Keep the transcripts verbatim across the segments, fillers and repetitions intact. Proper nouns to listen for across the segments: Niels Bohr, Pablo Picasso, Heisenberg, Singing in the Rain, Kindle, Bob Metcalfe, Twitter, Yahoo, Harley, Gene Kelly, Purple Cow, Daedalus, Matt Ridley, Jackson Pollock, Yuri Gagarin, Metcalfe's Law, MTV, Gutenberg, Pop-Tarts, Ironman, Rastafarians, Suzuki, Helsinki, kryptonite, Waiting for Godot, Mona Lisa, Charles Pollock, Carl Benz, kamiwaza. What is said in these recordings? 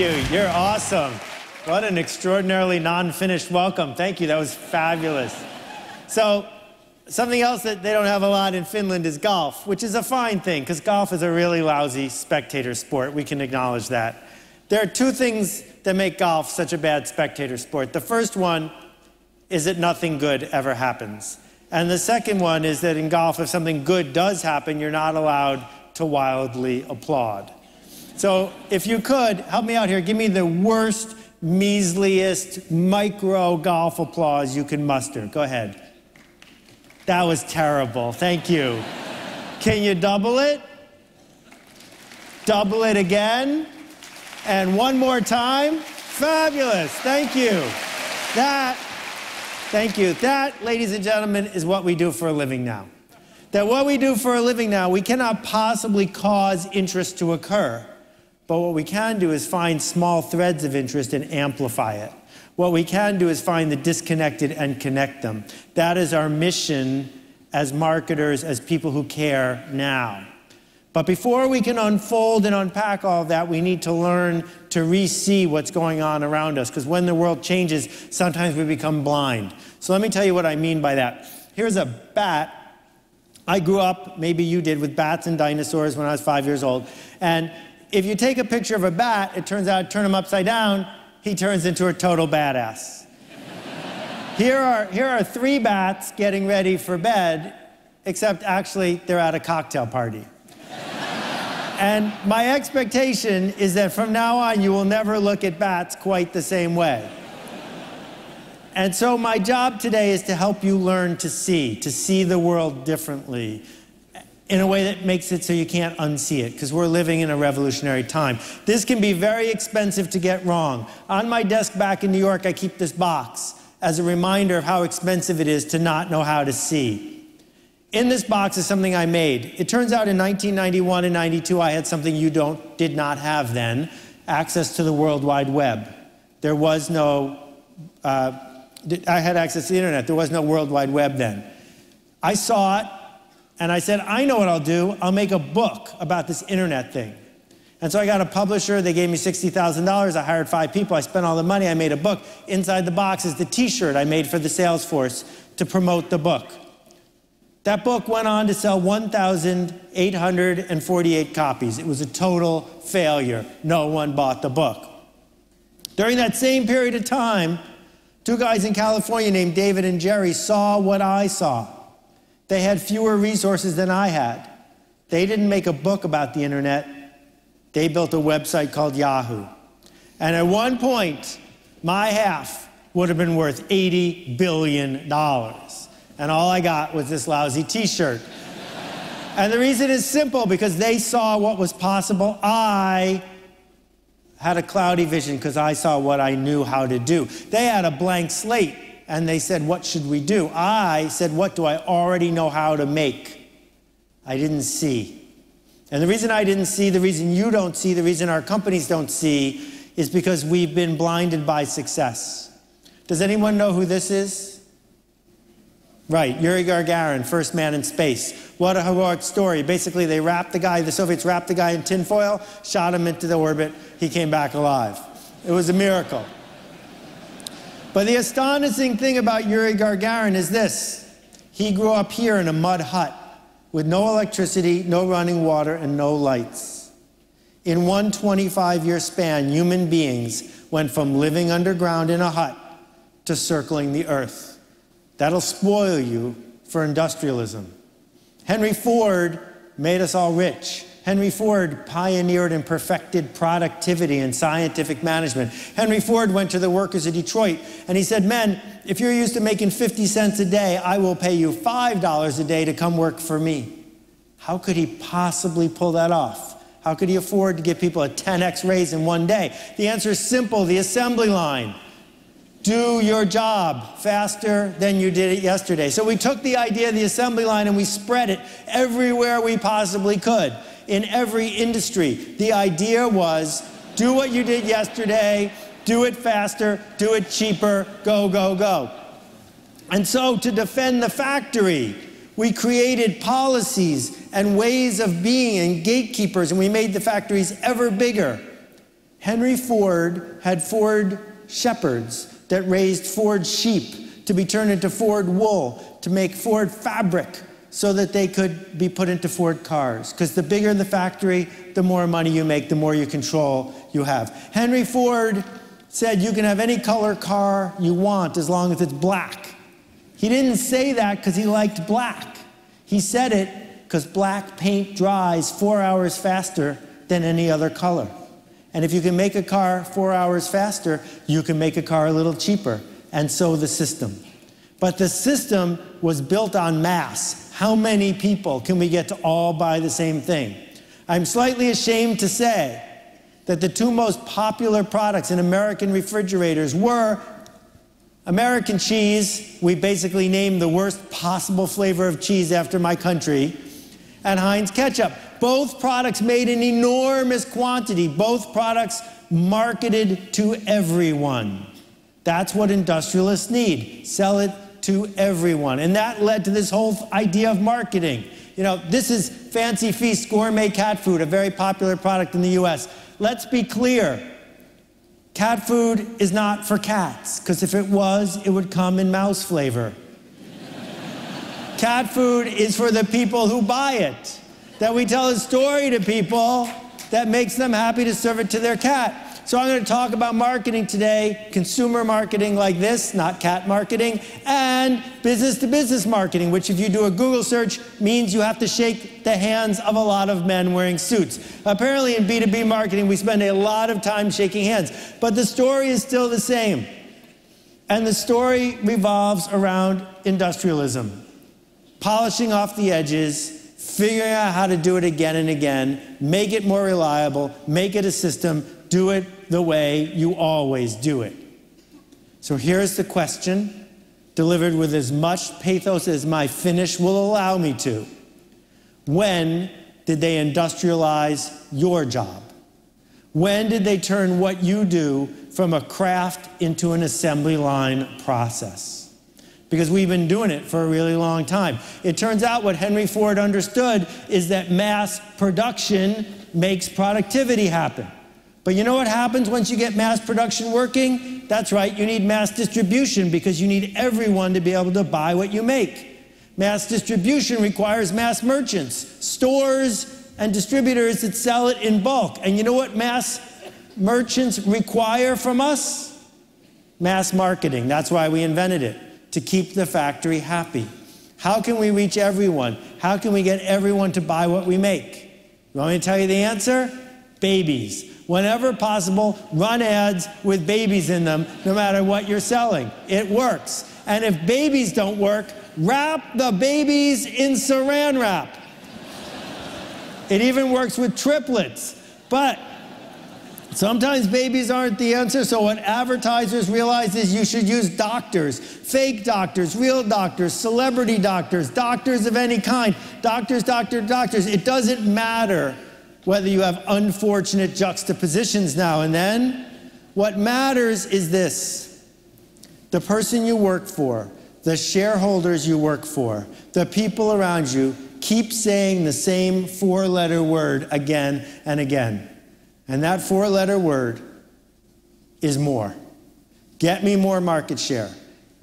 you. You're awesome. What an extraordinarily non-finished welcome. Thank you. That was fabulous. So, something else that they don't have a lot in Finland is golf, which is a fine thing, because golf is a really lousy spectator sport. We can acknowledge that. There are two things that make golf such a bad spectator sport. The first one is that nothing good ever happens. And the second one is that in golf, if something good does happen, you're not allowed to wildly applaud. So if you could, help me out here. Give me the worst, measliest micro golf applause you can muster. Go ahead. That was terrible. Thank you. Can you double it? Double it again. And one more time. Fabulous. Thank you. That, thank you. That, ladies and gentlemen, is what we do for a living now. That what we do for a living now, we cannot possibly cause interest to occur. But what we can do is find small threads of interest and amplify it. What we can do is find the disconnected and connect them. That is our mission as marketers, as people who care now. But before we can unfold and unpack all that, we need to learn to re-see what's going on around us, because when the world changes, sometimes we become blind. So let me tell you what I mean by that. Here's a bat. I grew up, maybe you did, with bats and dinosaurs when I was five years old. And if you take a picture of a bat, it turns out, turn him upside down, he turns into a total badass. Here are, here are three bats getting ready for bed, except actually they're at a cocktail party. And my expectation is that from now on, you will never look at bats quite the same way. And so my job today is to help you learn to see, to see the world differently, in a way that makes it so you can't unsee it, because we're living in a revolutionary time. This can be very expensive to get wrong. On my desk back in New York, I keep this box as a reminder of how expensive it is to not know how to see. In this box is something I made. It turns out in nineteen ninety-one and ninety-two, I had something you don't, did not have then, access to the World Wide Web. There was no, uh, I had access to the internet. There was no World Wide Web then. I saw it, and I said, I know what I'll do. I'll make a book about this internet thing. And so I got a publisher. They gave me sixty thousand dollars. I hired five people. I spent all the money. I made a book. Inside the box is the T-shirt I made for the sales force to promote the book. That book went on to sell one thousand eight hundred forty-eight copies. It was a total failure. No one bought the book. During that same period of time, two guys in California named David and Jerry saw what I saw. They had fewer resources than I had. They didn't make a book about the internet. They built a website called Yahoo. And at one point, my half would have been worth eighty billion dollars. And all I got was this lousy T-shirt. And the reason is simple, because they saw what was possible. I had a cloudy vision because I saw what I knew how to do. They had a blank slate, and they said, what should we do? I said, what do I already know how to make? I didn't see. And the reason I didn't see, the reason you don't see, the reason our companies don't see, is because we've been blinded by success. Does anyone know who this is? Right, Yuri Gagarin, first man in space. What a heroic story. Basically, they wrapped the guy, the Soviets wrapped the guy in tinfoil, shot him into the orbit. He came back alive. It was a miracle. But the astonishing thing about Yuri Gagarin is this. He grew up here in a mud hut with no electricity, no running water, and no lights. In one twenty-five year span, human beings went from living underground in a hut to circling the earth. That'll spoil you for industrialism. Henry Ford made us all rich. Henry Ford pioneered and perfected productivity and scientific management. Henry Ford went to the workers of Detroit and he said, men, if you're used to making fifty cents a day, I will pay you five dollars a day to come work for me. How could he possibly pull that off? How could he afford to give people a ten X raise in one day? The answer is simple, the assembly line. Do your job faster than you did it yesterday. So we took the idea of the assembly line and we spread it everywhere we possibly could, in every industry. The idea was, do what you did yesterday, do it faster, do it cheaper, go, go, go. And so to defend the factory, we created policies and ways of being and gatekeepers, and we made the factories ever bigger. Henry Ford had Ford shepherds that raised Ford sheep to be turned into Ford wool, to make Ford fabric so that they could be put into Ford cars. Because the bigger the factory, the more money you make, the more you control you have. Henry Ford said you can have any color car you want as long as it's black. He didn't say that because he liked black. He said it because black paint dries four hours faster than any other color. And if you can make a car four hours faster, you can make a car a little cheaper, and so the system. But the system was built on mass. How many people can we get to all buy the same thing? I'm slightly ashamed to say that the two most popular products in American refrigerators were American cheese, we basically named the worst possible flavor of cheese after my country, and Heinz ketchup. Both products made in enormous quantity. Both products marketed to everyone. That's what industrialists need. Sell it to everyone. And that led to this whole idea of marketing. You know, this is Fancy Feast gourmet cat food, a very popular product in the U S. Let's be clear, cat food is not for cats, because if it was, it would come in mouse flavor. Cat food is for the people who buy it, that we tell a story to people that makes them happy to serve it to their cat. So I'm going to talk about marketing today, consumer marketing like this, not cat marketing, and business-to-business marketing, which if you do a Google search means you have to shake the hands of a lot of men wearing suits. Apparently in B two B marketing, we spend a lot of time shaking hands, but the story is still the same. And the story revolves around industrialism, polishing off the edges, figuring out how to do it again and again, make it more reliable, make it a system, do it the way you always do it. So here's the question, delivered with as much pathos as my Finnish will allow me to. When did they industrialize your job? When did they turn what you do from a craft into an assembly line process? Because we've been doing it for a really long time. It turns out what Henry Ford understood is that mass production makes productivity happen. But you know what happens once you get mass production working? That's right, you need mass distribution because you need everyone to be able to buy what you make. Mass distribution requires mass merchants, stores and distributors that sell it in bulk. And you know what mass merchants require from us? Mass marketing. That's why we invented it, to keep the factory happy. How can we reach everyone? How can we get everyone to buy what we make? You want me to tell you the answer? Babies. Whenever possible, run ads with babies in them, no matter what you're selling. It works. And if babies don't work, wrap the babies in saran wrap. It even works with triplets. But sometimes babies aren't the answer, so what advertisers realize is you should use doctors, fake doctors, real doctors, celebrity doctors, doctors of any kind, doctors, doctors, doctors. It doesn't matter whether you have unfortunate juxtapositions now and then. What matters is this: the person you work for, the shareholders you work for, the people around you keep saying the same four-letter word again and again. And that four-letter word is more. Get me more market share.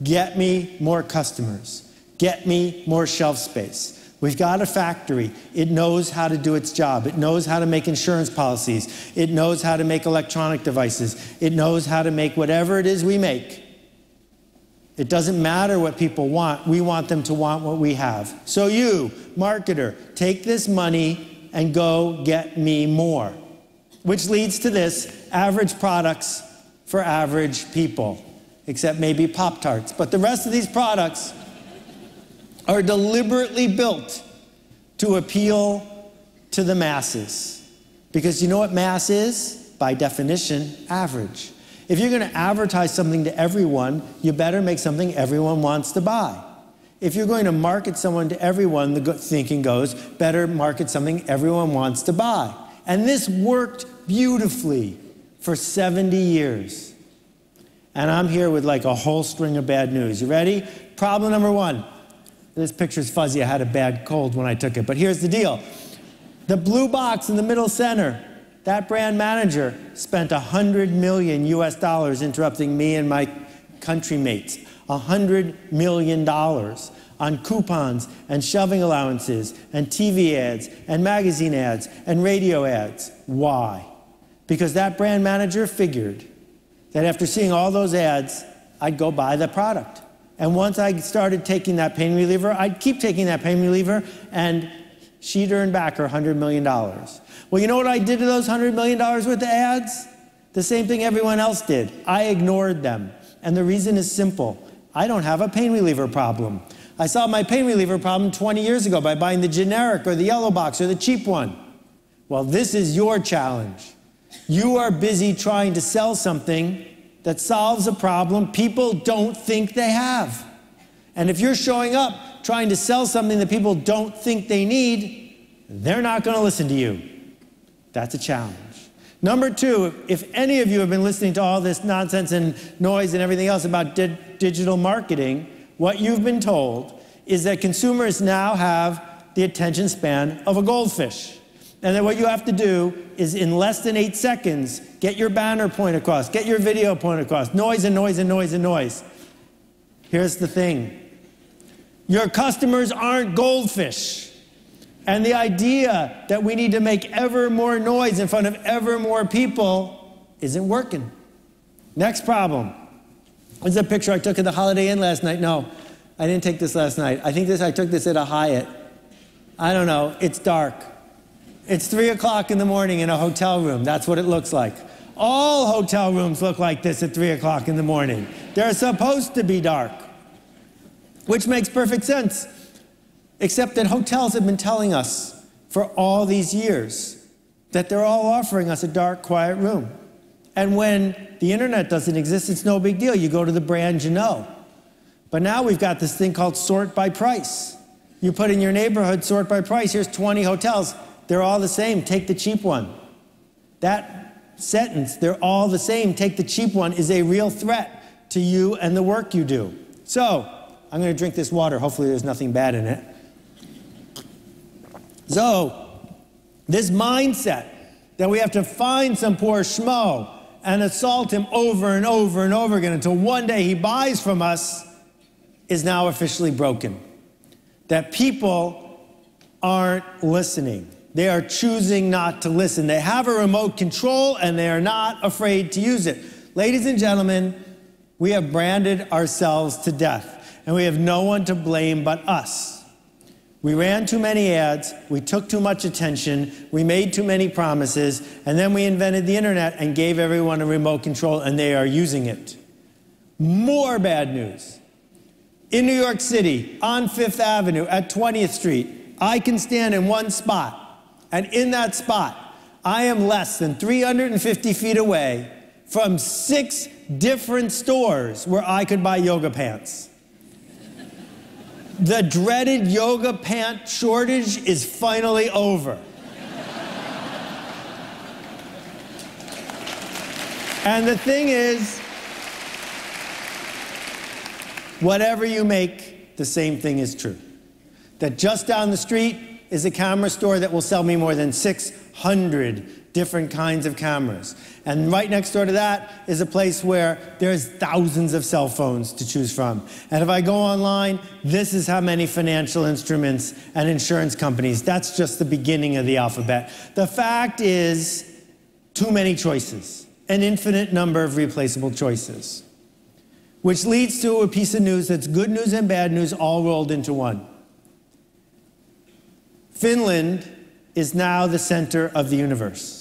Get me more customers. Get me more shelf space. We've got a factory. It knows how to do its job. It knows how to make insurance policies. It knows how to make electronic devices. It knows how to make whatever it is we make. It doesn't matter what people want. We want them to want what we have. So you, marketer, take this money and go get me more. Which leads to this: average products for average people, except maybe Pop-Tarts. But the rest of these products are deliberately built to appeal to the masses. Because you know what mass is? By definition, average. If you're going to advertise something to everyone, you better make something everyone wants to buy. If you're going to market someone to everyone, the thinking goes, better market something everyone wants to buy. And this worked beautifully for seventy years. And I'm here with like a whole string of bad news. You ready? Problem number one. This picture's fuzzy. I had a bad cold when I took it, but here's the deal. The blue box in the middle center That brand manager spent one hundred million U S dollars interrupting me and my country mates. one hundred million dollars on coupons and shoving allowances and T V ads and magazine ads and radio ads. Why? Because that brand manager figured that after seeing all those ads, I'd go buy the product. And once I started taking that pain reliever, I'd keep taking that pain reliever, and she'd earn back her one hundred million dollars. Well, you know what I did to those one hundred million dollars with the ads? The same thing everyone else did. I ignored them. And the reason is simple. I don't have a pain reliever problem. I solved my pain reliever problem twenty years ago by buying the generic or the yellow box or the cheap one. Well, this is your challenge. You are busy trying to sell something that solves a problem people don't think they have. And if you're showing up trying to sell something that people don't think they need, they're not going to listen to you. That's a challenge. Number two, if any of you have been listening to all this nonsense and noise and everything else about di- digital marketing, what you've been told is that consumers now have the attention span of a goldfish. And then what you have to do is, in less than eight seconds, get your banner point across, get your video point across, noise and noise and noise and noise. Here's the thing. Your customers aren't goldfish. And the idea that we need to make ever more noise in front of ever more people isn't working. Next problem. This is a picture I took at the Holiday Inn last night. No, I didn't take this last night. I think this I took this at a Hyatt. I don't know. It's dark. It's three o'clock in the morning in a hotel room. That's what it looks like. All hotel rooms look like this at three o'clock in the morning. They're supposed to be dark, which makes perfect sense, except that hotels have been telling us for all these years that they're all offering us a dark, quiet room. And when the internet doesn't exist, it's no big deal. You go to the brand you know. But now we've got this thing called sort by price. You put in your neighborhood, sort by price, here's twenty hotels. They're all the same, take the cheap one. That sentence, they're all the same, take the cheap one, is a real threat to you and the work you do. So, I'm gonna drink this water. Hopefully there's nothing bad in it. So, this mindset that we have to find some poor schmo and assault him over and over and over again until one day he buys from us is now officially broken. That people aren't listening. They are choosing not to listen. They have a remote control and they are not afraid to use it. Ladies and gentlemen, we have branded ourselves to death and we have no one to blame but us. We ran too many ads, we took too much attention, we made too many promises, and then we invented the internet and gave everyone a remote control, and they are using it. More bad news. In New York City, on Fifth Avenue, at twentieth street, I can stand in one spot, and in that spot, I am less than three hundred fifty feet away from six different stores where I could buy yoga pants. The dreaded yoga pant shortage is finally over. And the thing is, whatever you make, the same thing is true. That just down the street is a camera store that will sell me more than six hundred different kinds of cameras. And right next door to that is a place where there's thousands of cell phones to choose from. And if I go online, this is how many financial instruments and insurance companies. That's just the beginning of the alphabet. The fact is, too many choices, an infinite number of replaceable choices, which leads to a piece of news that's good news and bad news all rolled into one. Finland is now the center of the universe.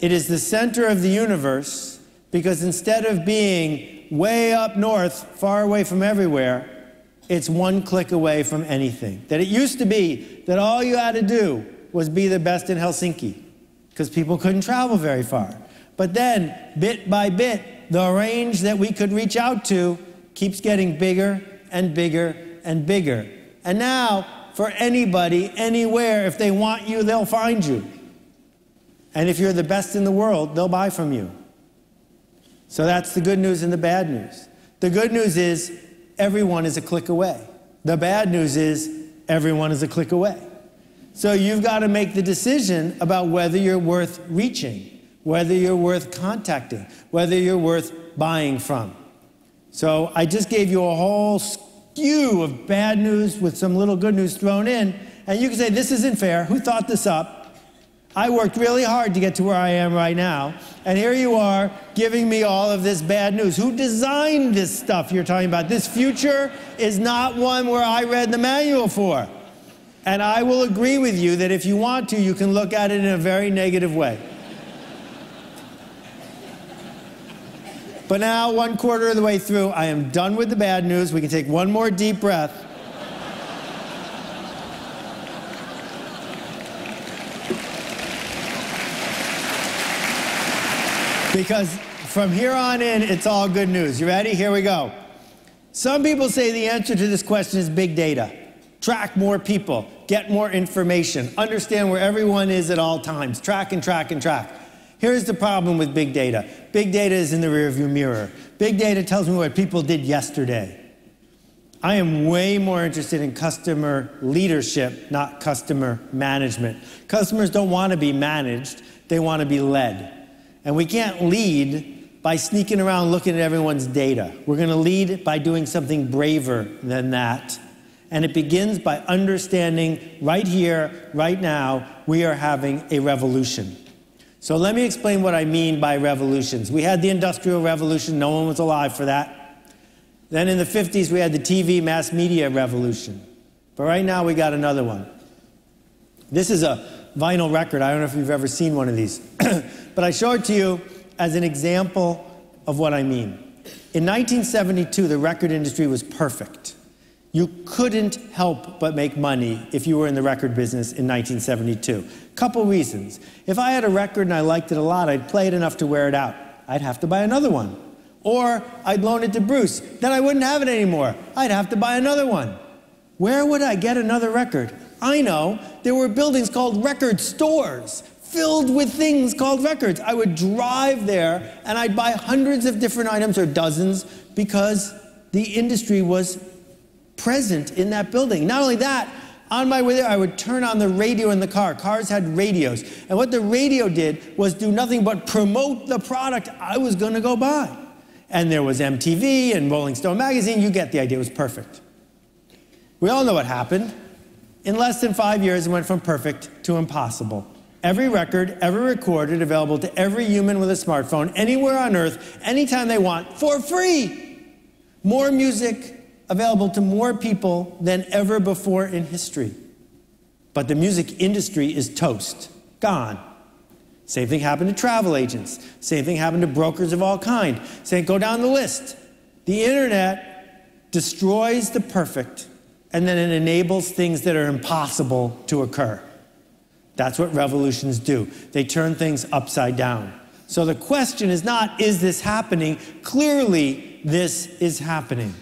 It is the center of the universe because instead of being way up north, far away from everywhere, it's one click away from anything. That it used to be that all you had to do was be the best in Helsinki because people couldn't travel very far. But then, bit by bit, the range that we could reach out to keeps getting bigger and bigger and bigger. And now, for anybody, anywhere, if they want you, they'll find you. And if you're the best in the world, they'll buy from you. So that's the good news and the bad news. The good news is everyone is a click away. The bad news is everyone is a click away. So you've got to make the decision about whether you're worth reaching, whether you're worth contacting, whether you're worth buying from. So I just gave you a whole skew of bad news with some little good news thrown in, and you can say, this isn't fair. Who thought this up? I worked really hard to get to where I am right now, and here you are giving me all of this bad news. Who designed this stuff you're talking about? This future is not one where I read the manual for. And I will agree with you that if you want to, you can look at it in a very negative way. But now, one quarter of the way through, I am done with the bad news. We can take one more deep breath. Because from here on in, it's all good news. You ready? Here we go. Some people say the answer to this question is big data. Track more people, get more information, understand where everyone is at all times. Track and track and track. Here's the problem with big data. Big data is in the rearview mirror. Big data tells me what people did yesterday. I am way more interested in customer leadership, not customer management. Customers don't want to be managed, they want to be led. And we can't lead by sneaking around looking at everyone's data. We're going to lead by doing something braver than that. And it begins by understanding right here, right now, we are having a revolution. So let me explain what I mean by revolutions. We had the Industrial Revolution. No one was alive for that. Then in the fifties, we had the T V mass media revolution. But right now, we got another one. This is a vinyl record. I don't know if you've ever seen one of these. But I show it to you as an example of what I mean. In nineteen seventy-two, the record industry was perfect. You couldn't help but make money if you were in the record business in nineteen seventy-two. Couple reasons. If I had a record and I liked it a lot, I'd play it enough to wear it out. I'd have to buy another one. Or I'd loan it to Bruce. Then I wouldn't have it anymore. I'd have to buy another one. Where would I get another record? I know. There were buildings called record stores filled with things called records. I would drive there and I'd buy hundreds of different items or dozens because the industry was present in that building. Not only that, on my way there, I would turn on the radio in the car. Cars had radios. And what the radio did was do nothing but promote the product I was going to go buy. And there was M T V and Rolling Stone magazine. You get the idea. It was perfect. We all know what happened. In less than five years, it went from perfect to impossible. Every record ever recorded, available to every human with a smartphone, anywhere on earth, anytime they want, for free. More music, available to more people than ever before in history. But the music industry is toast, gone. Same thing happened to travel agents. Same thing happened to brokers of all kinds. Same, go down the list. The internet destroys the perfect, and then it enables things that are impossible to occur. That's what revolutions do. They turn things upside down. So the question is not, is this happening? Clearly, this is happening.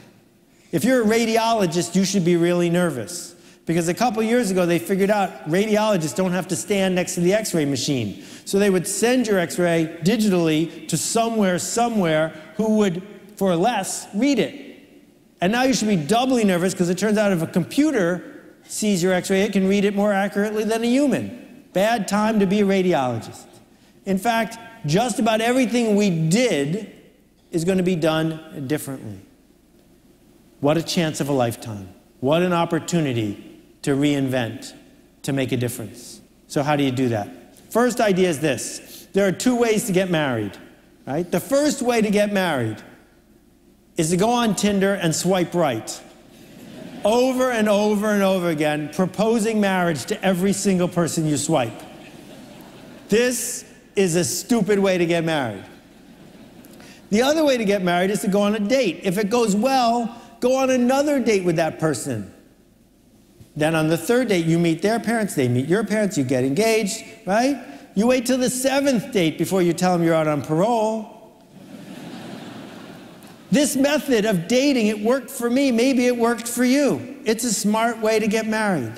If you're a radiologist, you should be really nervous. Because a couple years ago, they figured out radiologists don't have to stand next to the x-ray machine. So they would send your x-ray digitally to somewhere, somewhere, who would, for less, read it. And now you should be doubly nervous, because it turns out if a computer sees your x-ray, it can read it more accurately than a human. Bad time to be a radiologist. In fact, just about everything we did is going to be done differently. What a chance of a lifetime. What an opportunity to reinvent, to make a difference. So how do you do that? First idea is this. There are two ways to get married, right? The first way to get married is to go on Tinder and swipe right. Over and over and over again, proposing marriage to every single person you swipe. This is a stupid way to get married. The other way to get married is to go on a date. If it goes well, go on another date with that person. Then on the third date, you meet their parents, they meet your parents, you get engaged, right? You wait till the seventh date before you tell them you're out on parole. This method of dating, it worked for me, maybe it worked for you. It's a smart way to get married.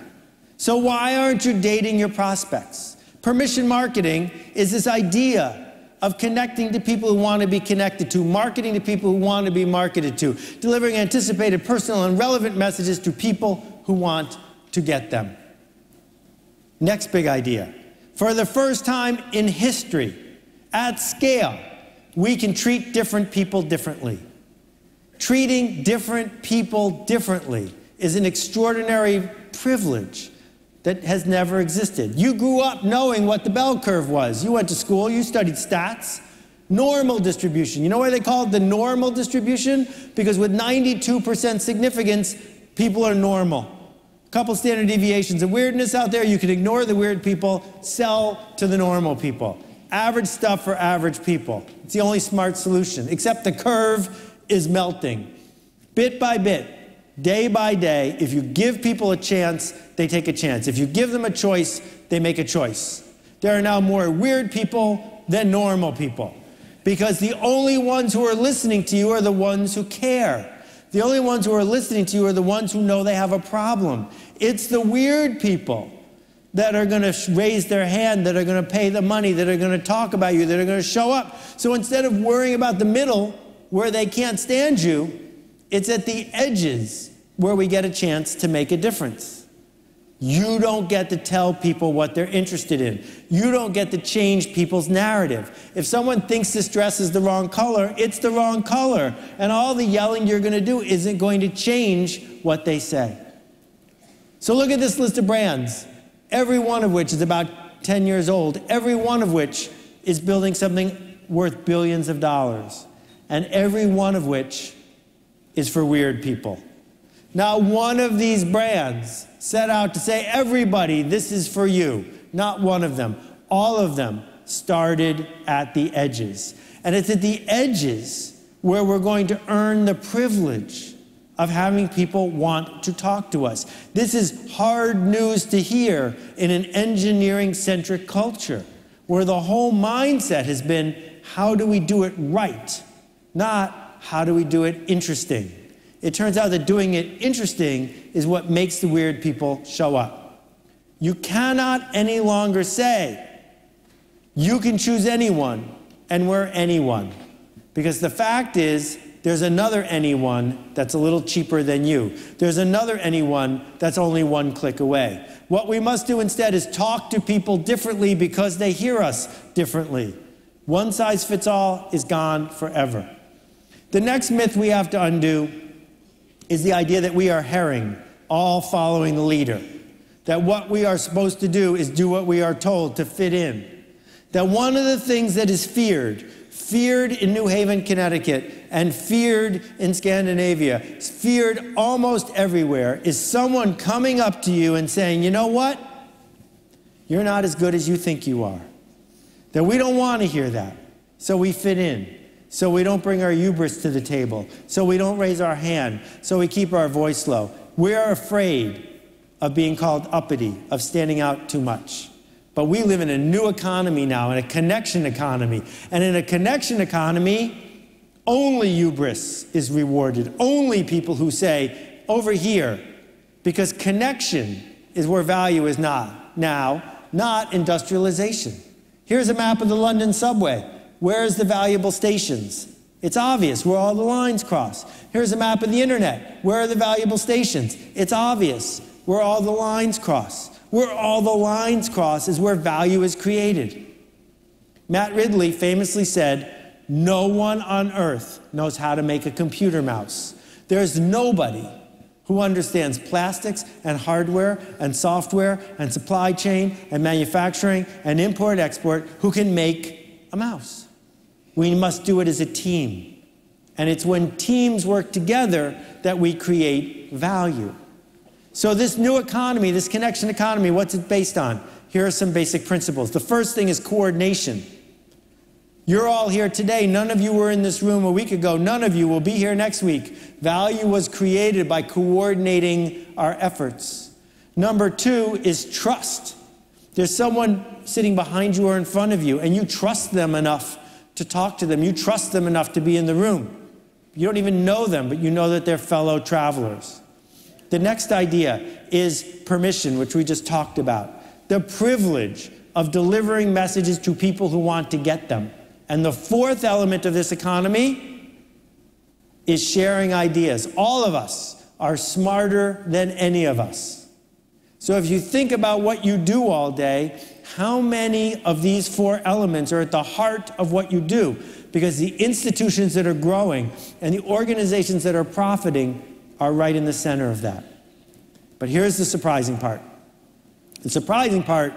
So why aren't you dating your prospects? Permission marketing is this idea of connecting to people who want to be connected to, marketing to people who want to be marketed to, delivering anticipated, personal, and relevant messages to people who want to get them. Next big idea. For the first time in history, at scale, we can treat different people differently. Treating different people differently is an extraordinary privilege that has never existed. You grew up knowing what the bell curve was. You went to school, you studied stats. Normal distribution. You know why they call it the normal distribution? Because with ninety-two percent significance, people are normal. A couple standard deviations of weirdness out there, you can ignore the weird people, sell to the normal people. Average stuff for average people. It's the only smart solution, except the curve is melting. Bit by bit, day by day, if you give people a chance, they take a chance. If you give them a choice, they make a choice. There are now more weird people than normal people, because the only ones who are listening to you are the ones who care. The only ones who are listening to you are the ones who know they have a problem. It's the weird people that are going to raise their hand, that are going to pay the money, that are going to talk about you, that are going to show up. So instead of worrying about the middle where they can't stand you, it's at the edges where we get a chance to make a difference. You don't get to tell people what they're interested in. You don't get to change people's narrative. If someone thinks this dress is the wrong color, it's the wrong color. And all the yelling you're going to do isn't going to change what they say. So look at this list of brands, every one of which is about ten years old, every one of which is building something worth billions of dollars, and every one of which is for weird people. Not one of these brands set out to say, everybody, this is for you. Not one of them. All of them started at the edges. And it's at the edges where we're going to earn the privilege of having people want to talk to us. This is hard news to hear in an engineering-centric culture, where the whole mindset has been, how do we do it right? Not, how do we do it interesting? It turns out that doing it interesting is what makes the weird people show up. You cannot any longer say, you can choose anyone, and we're anyone. Because the fact is, there's another anyone that's a little cheaper than you. There's another anyone that's only one click away. What we must do instead is talk to people differently because they hear us differently. One size fits all is gone forever. The next myth we have to undo is the idea that we are herring, all following the leader. That what we are supposed to do is do what we are told to fit in. That one of the things that is feared, feared in New Haven, Connecticut, and feared in Scandinavia, feared almost everywhere, is someone coming up to you and saying, you know what? You're not as good as you think you are. That we don't want to hear that, so we fit in. So we don't bring our hubris to the table. So we don't raise our hand. So we keep our voice low. We're afraid of being called uppity, of standing out too much. But we live in a new economy now, in a connection economy. And in a connection economy, only hubris is rewarded. Only people who say, over here, because connection is where value is not. Now, not industrialization. Here's a map of the London subway. Where's the valuable stations? It's obvious where all the lines cross. Here's a map of the internet. Where are the valuable stations? It's obvious where all the lines cross. Where all the lines cross is where value is created. Matt Ridley famously said, no one on earth knows how to make a computer mouse. There's nobody who understands plastics and hardware and software and supply chain and manufacturing and import-export who can make a mouse. We must do it as a team. And it's when teams work together that we create value. So this new economy, this connection economy, what's it based on? Here are some basic principles. The first thing is coordination. You're all here today. None of you were in this room a week ago. None of you will be here next week. Value was created by coordinating our efforts. Number two is trust. There's someone sitting behind you or in front of you, and you trust them enough to talk to them. You trust them enough to be in the room. You don't even know them, but you know that they're fellow travelers. The next idea is permission, which we just talked about. The privilege of delivering messages to people who want to get them. And the fourth element of this economy is sharing ideas. All of us are smarter than any of us. So if you think about what you do all day, how many of these four elements are at the heart of what you do? Because the institutions that are growing and the organizations that are profiting are right in the center of that. But here's the surprising part. The surprising part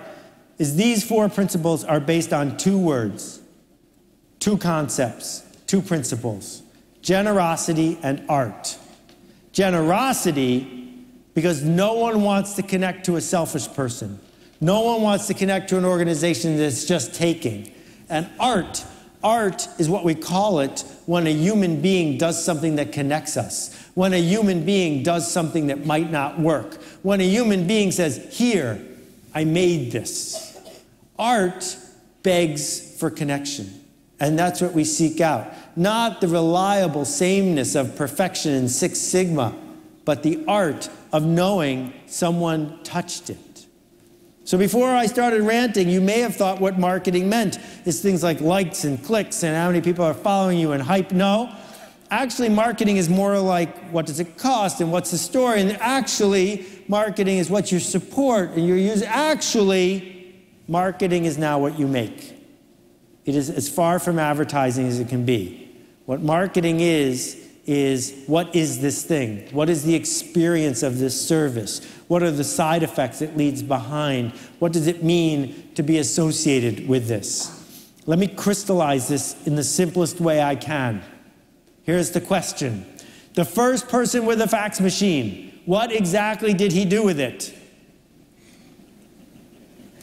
is these four principles are based on two words, two concepts, two principles: generosity and art. Generosity, because no one wants to connect to a selfish person. No one wants to connect to an organization that's just taking. And art, art is what we call it when a human being does something that connects us, when a human being does something that might not work, when a human being says, here, I made this. Art begs for connection. And that's what we seek out. Not the reliable sameness of perfection in Six Sigma, but the art of knowing someone touched it. So before I started ranting, you may have thought what marketing meant is things like likes and clicks and how many people are following you and hype. No, actually marketing is more like what does it cost and what's the story, and actually marketing is what you support and your use. Actually, marketing is now what you make. It is as far from advertising as it can be. What marketing is, is what is this thing? What is the experience of this service? What are the side effects it leaves behind? What does it mean to be associated with this? Let me crystallize this in the simplest way I can. Here's the question. The first person with a fax machine, what exactly did he do with it?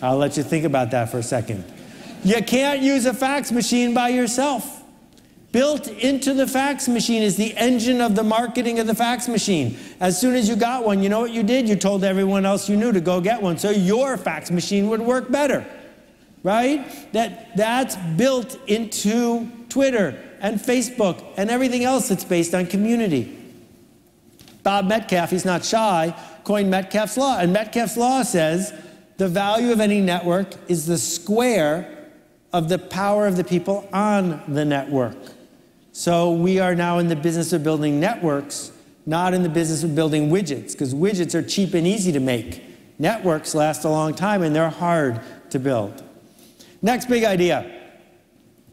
I'll let you think about that for a second. You can't use a fax machine by yourself. Built into the fax machine is the engine of the marketing of the fax machine. As soon as you got one, you know what you did? You told everyone else you knew to go get one so your fax machine would work better, right? That, that's built into Twitter and Facebook and everything else that's based on community. Bob Metcalfe, he's not shy, coined Metcalfe's Law. And Metcalfe's Law says the value of any network is the square of the power of the people on the network. So we are now in the business of building networks, not in the business of building widgets, because widgets are cheap and easy to make. Networks last a long time, and they're hard to build. Next big idea.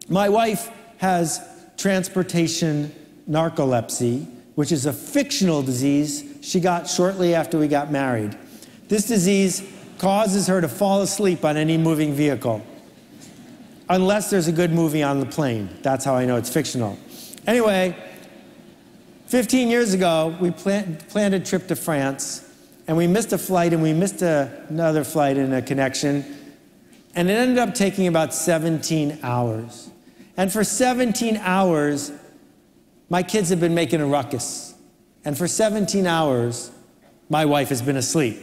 My wife has transportation narcolepsy, which is a fictional disease she got shortly after we got married. This disease causes her to fall asleep on any moving vehicle, unless there's a good movie on the plane. That's how I know it's fictional. Anyway, fifteen years ago, we plan planned a trip to France, and we missed a flight, and we missed a, another flight and a connection, and it ended up taking about seventeen hours. And for seventeen hours, my kids have been making a ruckus. And for seventeen hours, my wife has been asleep.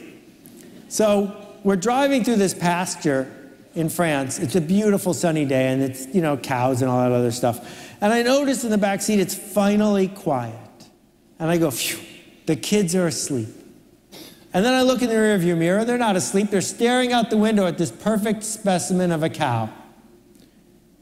So we're driving through this pasture in France. It's a beautiful sunny day, and it's, you know, cows and all that other stuff. And I noticed in the back seat, it's finally quiet. And I go, phew, the kids are asleep. And then I look in the rearview mirror. They're not asleep. They're staring out the window at this perfect specimen of a cow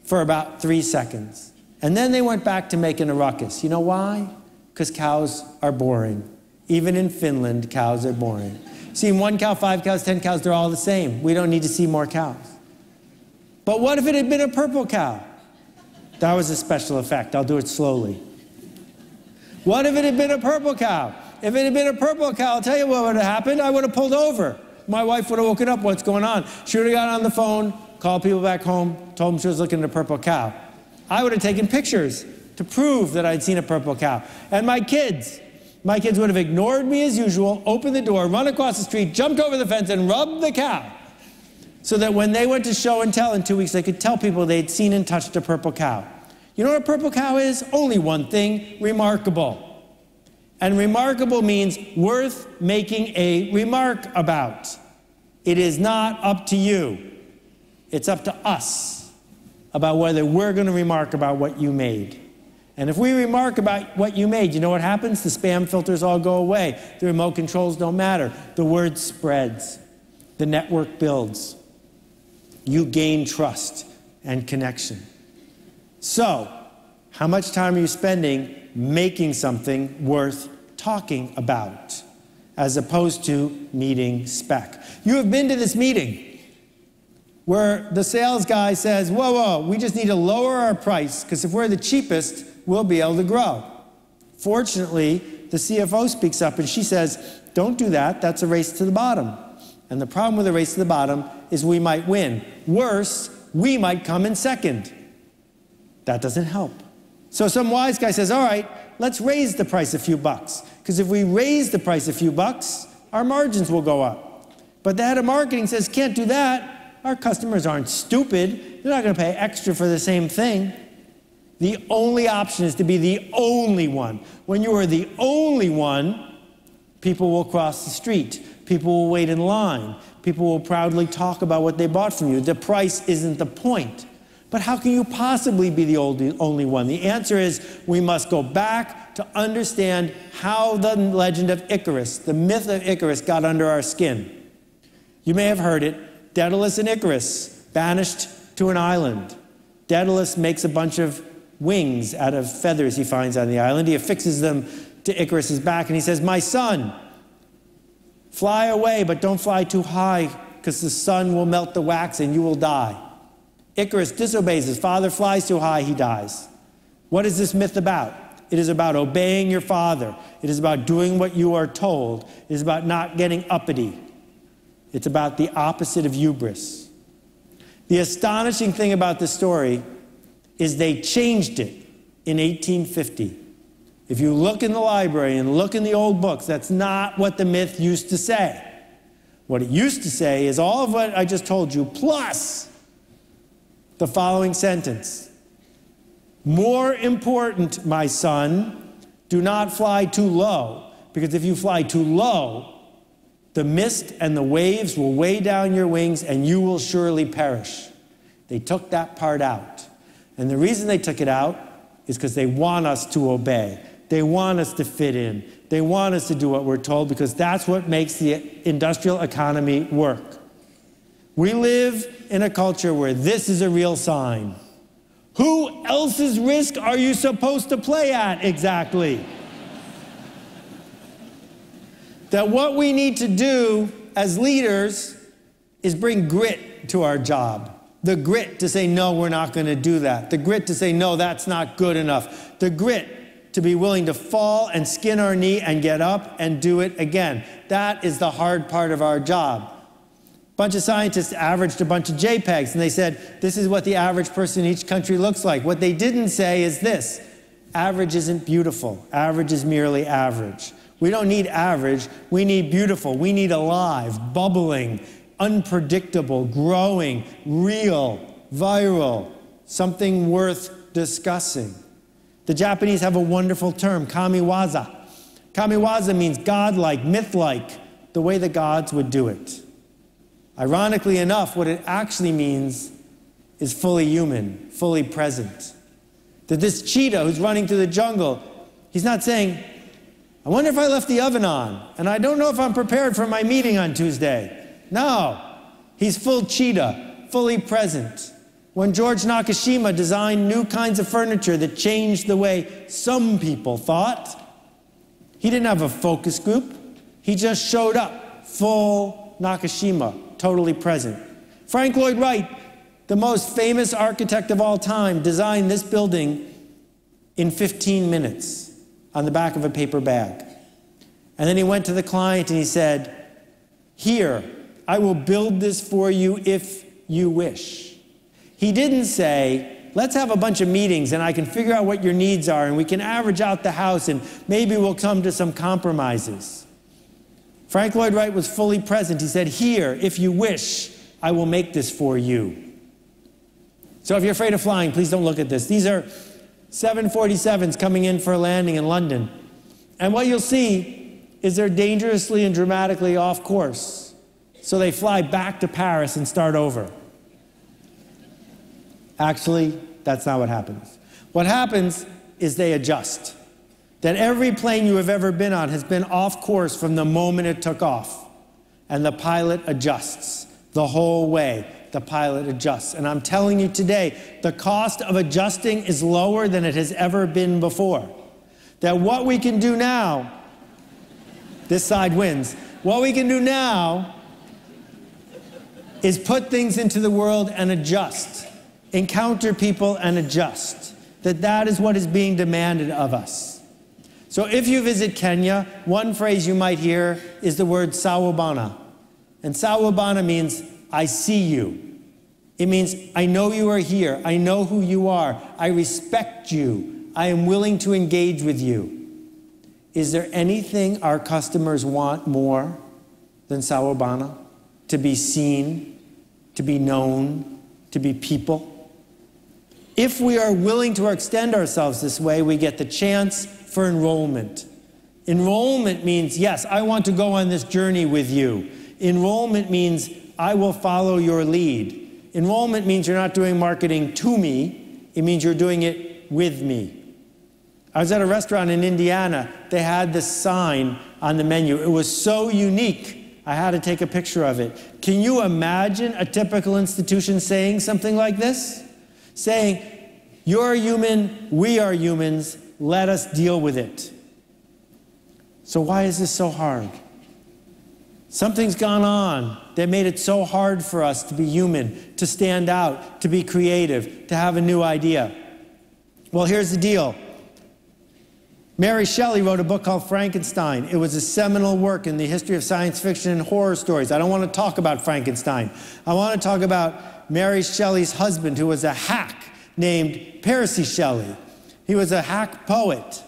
for about three seconds. And then they went back to making a ruckus. You know why? Because cows are boring. Even in Finland, cows are boring. Seeing one cow, five cows, ten cows, they're all the same. We don't need to see more cows. But what if it had been a purple cow? That was a special effect. I'll do it slowly. What if it had been a purple cow? If it had been a purple cow, I'll tell you what would have happened. I would have pulled over. My wife would have woken up. What's going on? She would have got on the phone, called people back home, told them she was looking at a purple cow. I would have taken pictures to prove that I'd seen a purple cow. And my kids, my kids would have ignored me as usual, opened the door, run across the street, jumped over the fence, and rubbed the cow. So that when they went to show and tell in two weeks, they could tell people they'd seen and touched a purple cow. You know what a purple cow is? Only one thing: remarkable. And remarkable means worth making a remark about. It is not up to you. It's up to us about whether we're going to remark about what you made. And if we remark about what you made, you know what happens? The spam filters all go away. The remote controls don't matter. The word spreads. The network builds. You gain trust and connection. So, how much time are you spending making something worth talking about? as opposed to meeting spec. You have been to this meeting where the sales guy says, whoa, whoa, we just need to lower our price because if we're the cheapest, we'll be able to grow. Fortunately, the C F O speaks up and she says, don't do that, that's a race to the bottom. And the problem with a race to the bottom is we might win. Worse, we might come in second. That doesn't help. So some wise guy says, all right, let's raise the price a few bucks. Because if we raise the price a few bucks, our margins will go up. But the head of marketing says, can't do that. Our customers aren't stupid. They're not going to pay extra for the same thing. The only option is to be the only one. When you are the only one, people will cross the street. People will wait in line. People will proudly talk about what they bought from you. The price isn't the point. But how can you possibly be the only one? The answer is we must go back to understand how the legend of Icarus, the myth of Icarus, got under our skin. You may have heard it. Daedalus and Icarus, banished to an island. Daedalus makes a bunch of wings out of feathers he finds on the island. He affixes them to Icarus's back and he says, my son, fly away, but don't fly too high because the sun will melt the wax and you will die. Icarus disobeys his father, flies too high, he dies. What is this myth about? It is about obeying your father. It is about doing what you are told. It is about not getting uppity. It's about the opposite of hubris. The astonishing thing about this story is they changed it in eighteen fifty. If you look in the library and look in the old books, that's not what the myth used to say. What it used to say is all of what I just told you, plus the following sentence. More important, my son, do not fly too low, because if you fly too low, the mist and the waves will weigh down your wings and you will surely perish. They took that part out. And the reason they took it out is because they want us to obey. They want us to fit in. They want us to do what we're told because that's what makes the industrial economy work. We live in a culture where this is a real sign. Who else's risk are you supposed to play at exactly? That what we need to do as leaders is bring grit to our job. The grit to say, no, we're not going to do that. The grit to say, no, that's not good enough. The grit to be willing to fall and skin our knee and get up and do it again. That is the hard part of our job. A bunch of scientists averaged a bunch of JPEGs, and they said, this is what the average person in each country looks like. What they didn't say is this. Average isn't beautiful. Average is merely average. We don't need average. We need beautiful. We need alive, bubbling, unpredictable, growing, real, viral, something worth discussing. The Japanese have a wonderful term, kamiwaza. Kamiwaza means godlike, myth-like, the way the gods would do it. Ironically enough, what it actually means is fully human, fully present. That this cheetah who's running through the jungle, he's not saying, I wonder if I left the oven on, and I don't know if I'm prepared for my meeting on Tuesday. No, he's full cheetah, fully present. When George Nakashima designed new kinds of furniture that changed the way some people thought, he didn't have a focus group. He just showed up, full Nakashima, totally present. Frank Lloyd Wright, the most famous architect of all time, designed this building in fifteen minutes on the back of a paper bag. And then he went to the client and he said, here, I will build this for you if you wish. He didn't say, let's have a bunch of meetings and I can figure out what your needs are and we can average out the house and maybe we'll come to some compromises. Frank Lloyd Wright was fully present. He said, here, if you wish, I will make this for you. So if you're afraid of flying, please don't look at this. These are seven forty-sevens coming in for a landing in London. And what you'll see is they're dangerously and dramatically off course. So they fly back to Paris and start over. Actually, that's not what happens. What happens is they adjust. That every plane you have ever been on has been off course from the moment it took off. And the pilot adjusts the whole way. The pilot adjusts. And I'm telling you today, the cost of adjusting is lower than it has ever been before. That what we can do now This side wins. What we can do now is put things into the world and adjust. Encounter people and adjust. That that is what is being demanded of us. So if you visit Kenya, one phrase you might hear is the word sawabana. And sawabana means, I see you. It means, I know you are here. I know who you are. I respect you. I am willing to engage with you. Is there anything our customers want more than sawabana? To be seen, to be known, to be people? If we are willing to extend ourselves this way, we get the chance for enrollment. Enrollment means, yes, I want to go on this journey with you. Enrollment means, I will follow your lead. Enrollment means you're not doing marketing to me. It means you're doing it with me. I was at a restaurant in Indiana. They had this sign on the menu. It was so unique, I had to take a picture of it. Can you imagine a typical institution saying something like this? Saying, you're human, we are humans, let us deal with it. So why is this so hard? Something's gone on that made it so hard for us to be human, to stand out, to be creative, to have a new idea. Well, here's the deal. Mary Shelley wrote a book called Frankenstein. It was a seminal work in the history of science fiction and horror stories. I don't want to talk about Frankenstein. I want to talk about Mary Shelley's husband, who was a hack named Percy Shelley. He was a hack poet,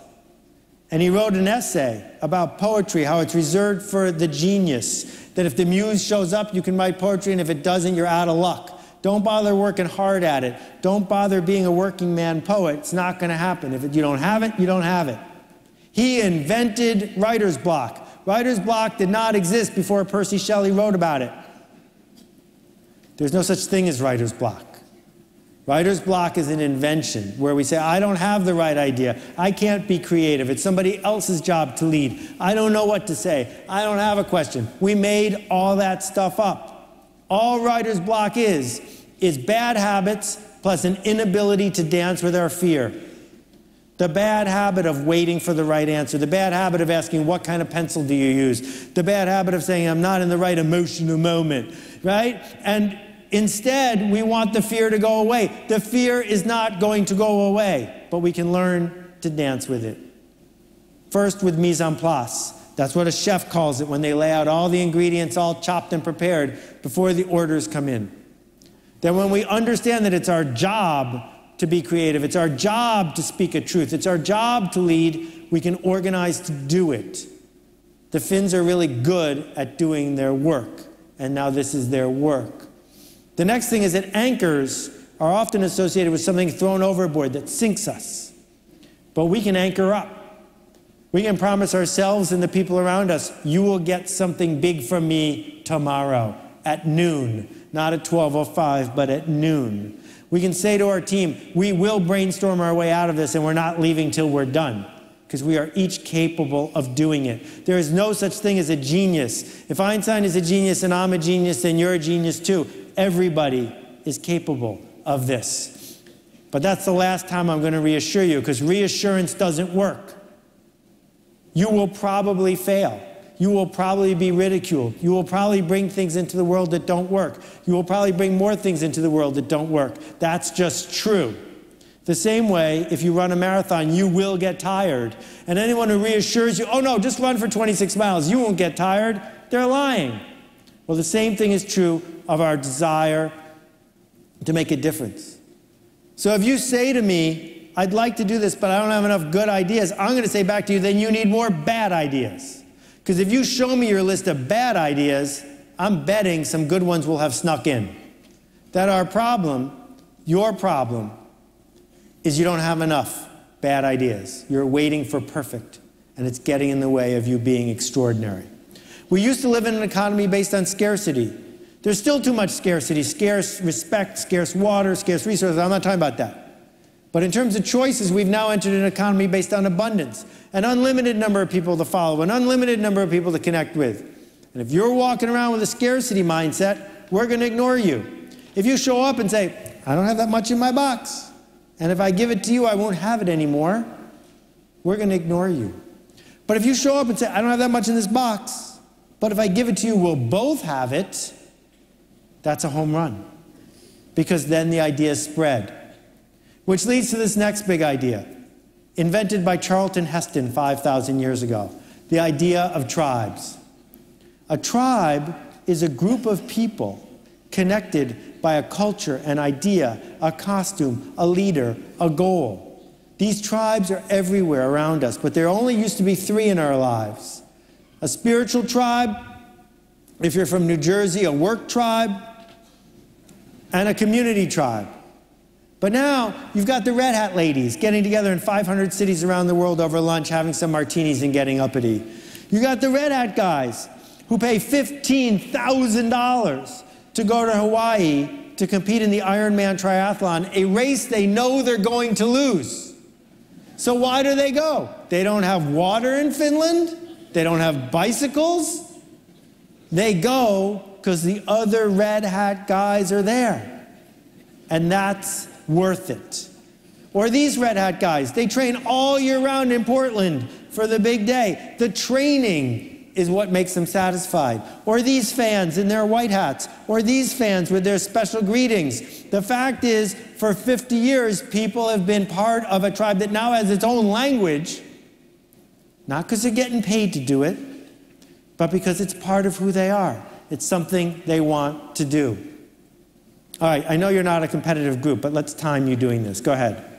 and he wrote an essay about poetry, how it's reserved for the genius, that if the muse shows up, you can write poetry, and if it doesn't, you're out of luck. Don't bother working hard at it. Don't bother being a working man poet. It's not going to happen. If you don't have it, you don't have it. He invented writer's block. Writer's block did not exist before Percy Shelley wrote about it. There's no such thing as writer's block. Writer's block is an invention where we say, I don't have the right idea. I can't be creative. It's somebody else's job to lead. I don't know what to say. I don't have a question. We made all that stuff up. All writer's block is, is bad habits plus an inability to dance with our fear. The bad habit of waiting for the right answer. The bad habit of asking, what kind of pencil do you use? The bad habit of saying, I'm not in the right emotional moment, right? And instead, we want the fear to go away. The fear is not going to go away, but we can learn to dance with it. First with mise en place. That's what a chef calls it when they lay out all the ingredients all chopped and prepared before the orders come in. Then when we understand that it's our job to be creative, it's our job to speak a truth, it's our job to lead, we can organize to do it. The Finns are really good at doing their work, and now this is their work. The next thing is that anchors are often associated with something thrown overboard that sinks us. But we can anchor up. We can promise ourselves and the people around us, you will get something big from me tomorrow at noon, not at twelve oh five, but at noon. We can say to our team, we will brainstorm our way out of this and we're not leaving till we're done, because we are each capable of doing it. There is no such thing as a genius. If Einstein is a genius and I'm a genius, then you're a genius too. Everybody is capable of this. But that's the last time I'm going to reassure you, because reassurance doesn't work. You will probably fail. You will probably be ridiculed. You will probably bring things into the world that don't work. You will probably bring more things into the world that don't work. That's just true. The same way, if you run a marathon, you will get tired. And anyone who reassures you, oh no, just run for twenty-six miles, you won't get tired, they're lying. Well, the same thing is true of our desire to make a difference. So if you say to me, I'd like to do this, but I don't have enough good ideas, I'm going to say back to you, then you need more bad ideas. Because if you show me your list of bad ideas, I'm betting some good ones will have snuck in. That our problem, your problem, is you don't have enough bad ideas. You're waiting for perfect, and it's getting in the way of you being extraordinary. We used to live in an economy based on scarcity. There's still too much scarcity, scarce respect, scarce water, scarce resources. I'm not talking about that. But in terms of choices, we've now entered an economy based on abundance, an unlimited number of people to follow, an unlimited number of people to connect with. And if you're walking around with a scarcity mindset, we're going to ignore you. If you show up and say, I don't have that much in my box, and if I give it to you, I won't have it anymore, we're going to ignore you. But if you show up and say, I don't have that much in this box, but if I give it to you, we'll both have it, that's a home run. Because then the idea spread. Which leads to this next big idea, invented by Charlton Heston five thousand years ago, the idea of tribes. A tribe is a group of people connected by a culture, an idea, a costume, a leader, a goal. These tribes are everywhere around us, but there only used to be three in our lives. A spiritual tribe, if you're from New Jersey, a work tribe, and a community tribe. But now you've got the Red Hat ladies getting together in five hundred cities around the world over lunch, having some martinis and getting uppity. You got the Red Hat guys who pay fifteen thousand dollars to go to Hawaii to compete in the Ironman triathlon, a race they know they're going to lose. So why do they go? They don't have water in Finland. They don't have bicycles. They go because the other Red Hat guys are there. And that's worth it. Or these Red Hat guys, they train all year round in Portland for the big day. The training is what makes them satisfied. Or these fans in their white hats, or these fans with their special greetings. The fact is, for fifty years, people have been part of a tribe that now has its own language, not because they're getting paid to do it, but because it's part of who they are. It's something they want to do. All right, I know you're not a competitive group, but let's time you doing this. Go ahead.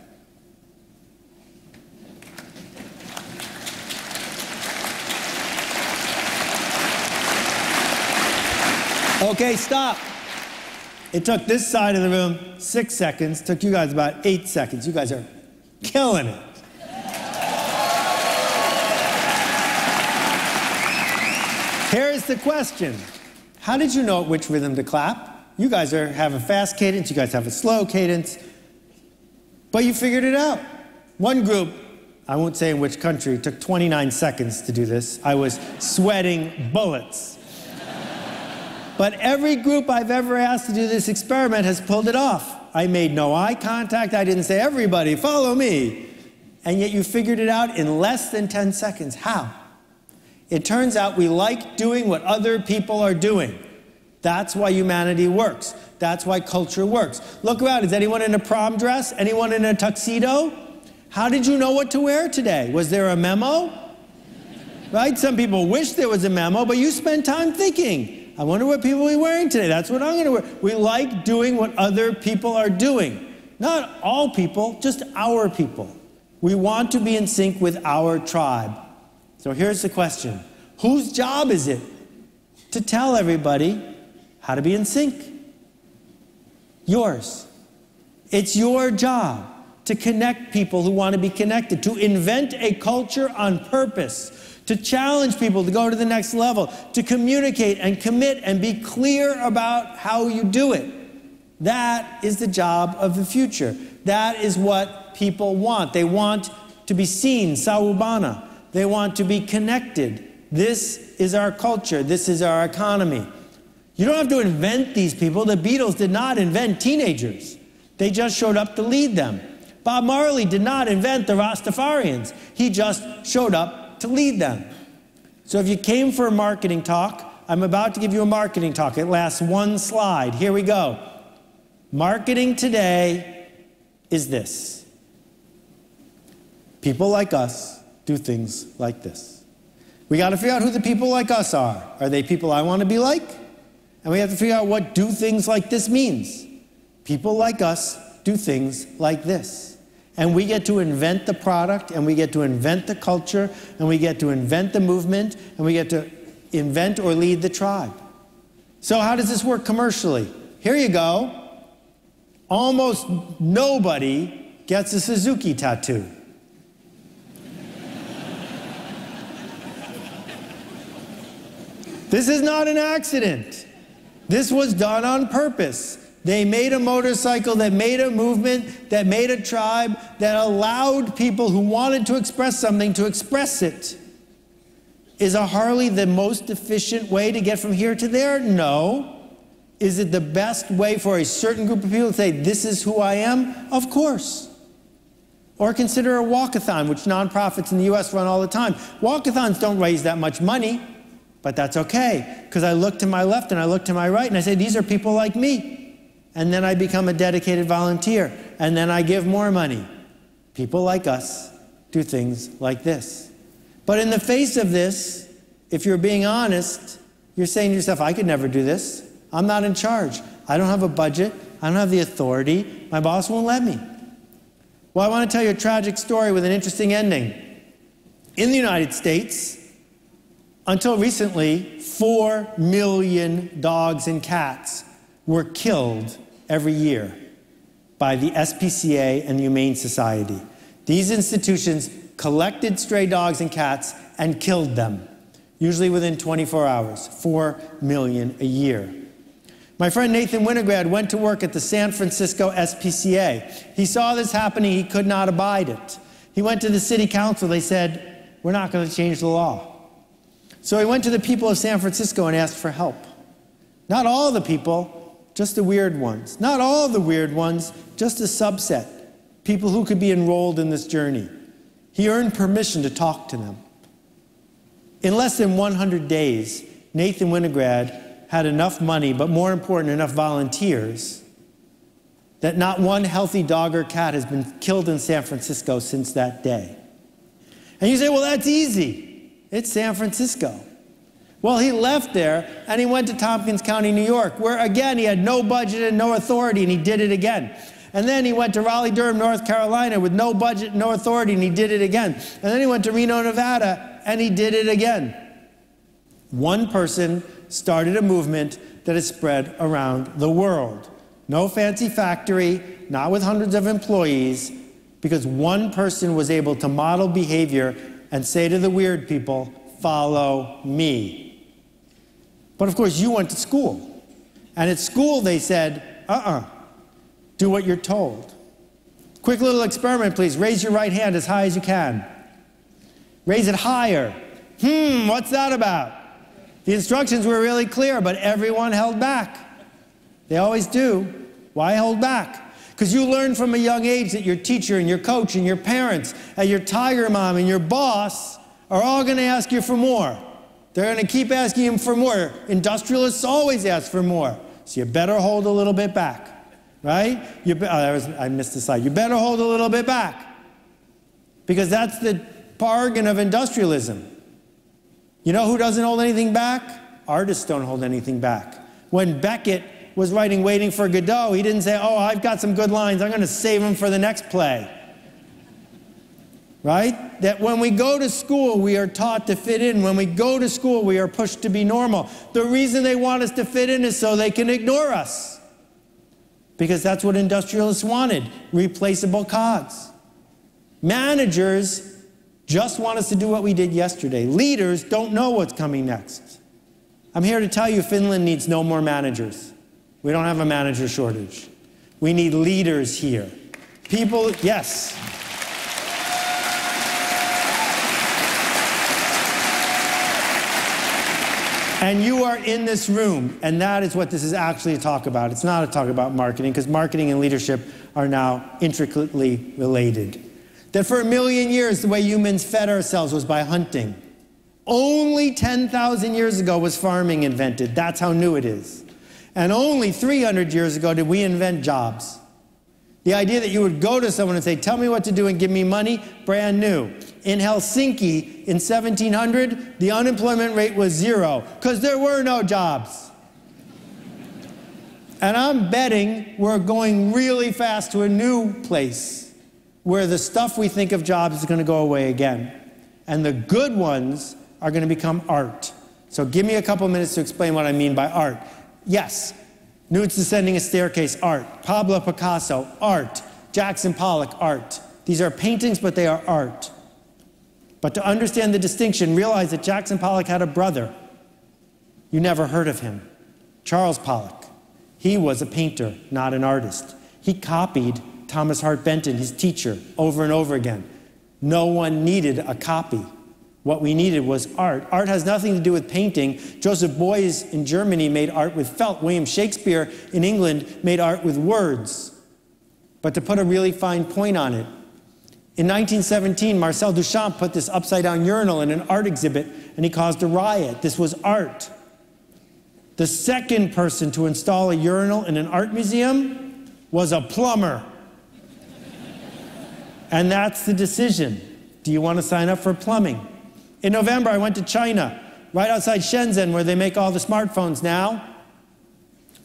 Okay, stop. It took this side of the room six seconds. It took you guys about eight seconds. You guys are killing it. Here's the question. How did you know at which rhythm to clap? You guys are, have a fast cadence. You guys have a slow cadence. But you figured it out. One group, I won't say in which country, took twenty-nine seconds to do this. I was sweating bullets. But every group I've ever asked to do this experiment has pulled it off. I made no eye contact. I didn't say, everybody, follow me. And yet you figured it out in less than ten seconds. How? It turns out we like doing what other people are doing. That's why humanity works. That's why culture works. Look around. Is anyone in a prom dress? Anyone in a tuxedo? How did you know what to wear today? Was there a memo? Right? Some people wish there was a memo, but you spend time thinking. I wonder what people will be wearing today. That's what I'm going to wear. We like doing what other people are doing. Not all people, just our people. We want to be in sync with our tribe. So here's the question. Whose job is it to tell everybody how to be in sync? Yours. It's your job to connect people who want to be connected, to invent a culture on purpose, to challenge people to go to the next level, to communicate and commit and be clear about how you do it. That is the job of the future. That is what people want. They want to be seen, sahubana. They want to be connected. This is our culture. This is our economy. You don't have to invent these people. The Beatles did not invent teenagers. They just showed up to lead them. Bob Marley did not invent the Rastafarians. He just showed up to lead them. So if you came for a marketing talk, I'm about to give you a marketing talk. It lasts one slide. Here we go. Marketing today is this. People like us do things like this. We got to figure out who the people like us are. Are they people I want to be like? And we have to figure out what do things like this means. People like us do things like this. And we get to invent the product, and we get to invent the culture, and we get to invent the movement, and we get to invent or lead the tribe. So how does this work commercially? Here you go. Almost nobody gets a Suzuki tattoo. This is not an accident. This was done on purpose. They made a motorcycle that made a movement, that made a tribe, that allowed people who wanted to express something to express it. Is a Harley the most efficient way to get from here to there? No. Is it the best way for a certain group of people to say, this is who I am? Of course. Or consider a walkathon, which nonprofits in the U S run all the time. Walkathons don't raise that much money, but that's okay, because I look to my left and I look to my right and I say, these are people like me. And then I become a dedicated volunteer, and then I give more money. People like us do things like this. But in the face of this, if you're being honest, you're saying to yourself, I could never do this. I'm not in charge. I don't have a budget. I don't have the authority. My boss won't let me. Well, I want to tell you a tragic story with an interesting ending. In the United States, until recently, four million dogs and cats were killed every year by the S P C A and the Humane Society. These institutions collected stray dogs and cats and killed them, usually within twenty-four hours, four million a year. My friend Nathan Winograd went to work at the San Francisco S P C A. He saw this happening. He could not abide it. He went to the city council. They said, we're not going to change the law. So he went to the people of San Francisco and asked for help. Not all the people, just the weird ones. Not all the weird ones, just a subset. People who could be enrolled in this journey. He earned permission to talk to them. In less than one hundred days, Nathan Winograd had enough money, but more important, enough volunteers, that not one healthy dog or cat has been killed in San Francisco since that day. And you say, well, that's easy. It's San Francisco. Well, he left there, and he went to Tompkins County, New York, where, again, he had no budget and no authority, and he did it again. And then he went to Raleigh-Durham, North Carolina, with no budget and no authority, and he did it again. And then he went to Reno, Nevada, and he did it again. One person started a movement that has spread around the world. No fancy factory, not with hundreds of employees, because one person was able to model behavior and say to the weird people, follow me. But of course, you went to school. And at school, they said, uh-uh, do what you're told. Quick little experiment, please. Raise your right hand as high as you can. Raise it higher. Hmm, what's that about? The instructions were really clear, but everyone held back. They always do. Why hold back? Because you learn from a young age that your teacher and your coach and your parents and your tiger mom and your boss are all going to ask you for more. They're going to keep asking you for more. Industrialists always ask for more. So you better hold a little bit back. Right? You be- oh, was, I missed the slide. You better hold a little bit back. Because that's the bargain of industrialism. You know who doesn't hold anything back? Artists don't hold anything back. When Beckett was writing Waiting for Godot, he didn't say, oh, I've got some good lines. I'm going to save them for the next play. Right? That when we go to school, we are taught to fit in. When we go to school, we are pushed to be normal. The reason they want us to fit in is so they can ignore us. Because that's what industrialists wanted, replaceable cogs. Managers just want us to do what we did yesterday. Leaders don't know what's coming next. I'm here to tell you Finland needs no more managers. We don't have a manager shortage. We need leaders here. People, yes. And you are in this room, and that is what this is actually a talk about. It's not a talk about marketing, because marketing and leadership are now intricately related. That for a million years, the way humans fed ourselves was by hunting. Only ten thousand years ago was farming invented. That's how new it is. And only three hundred years ago did we invent jobs. The idea that you would go to someone and say, tell me what to do and give me money, brand new. In Helsinki in seventeen hundred, the unemployment rate was zero, because there were no jobs. And I'm betting we're going really fast to a new place, where the stuff we think of jobs is going to go away again. And the good ones are going to become art. So give me a couple minutes to explain what I mean by art. Yes, Nudes Descending a Staircase, art. Pablo Picasso, art. Jackson Pollock, art. These are paintings, but they are art. But to understand the distinction, realize that Jackson Pollock had a brother. You never heard of him. Charles Pollock. He was a painter, not an artist. He copied Thomas Hart Benton, his teacher, over and over again. No one needed a copy. What we needed was art. Art has nothing to do with painting. Joseph Beuys in Germany made art with felt. William Shakespeare in England made art with words. But to put a really fine point on it, In nineteen seventeen, Marcel Duchamp put this upside-down urinal in an art exhibit, and he caused a riot. This was art. The second person to install a urinal in an art museum was a plumber. And that's the decision. Do you want to sign up for plumbing? In November, I went to China, right outside Shenzhen, where they make all the smartphones now.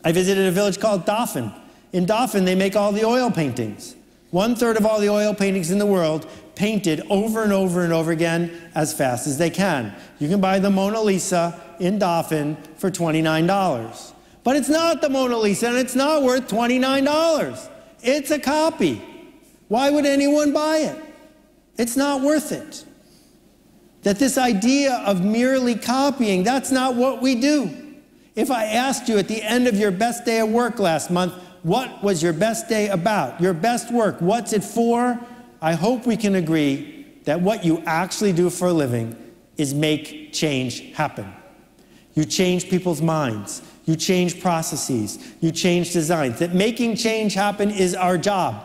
I visited a village called Dauphin. In Dauphin, they make all the oil paintings. One-third of all the oil paintings in the world painted over and over and over again as fast as they can. You can buy the Mona Lisa in Dauphin for twenty-nine dollars. But it's not the Mona Lisa, and it's not worth twenty-nine dollars. It's a copy. Why would anyone buy it? It's not worth it. That this idea of merely copying, that's not what we do. If I asked you at the end of your best day of work last month, what was your best day about? Your best work, what's it for? I hope we can agree that what you actually do for a living is make change happen. You change people's minds. You change processes. You change designs. That making change happen is our job.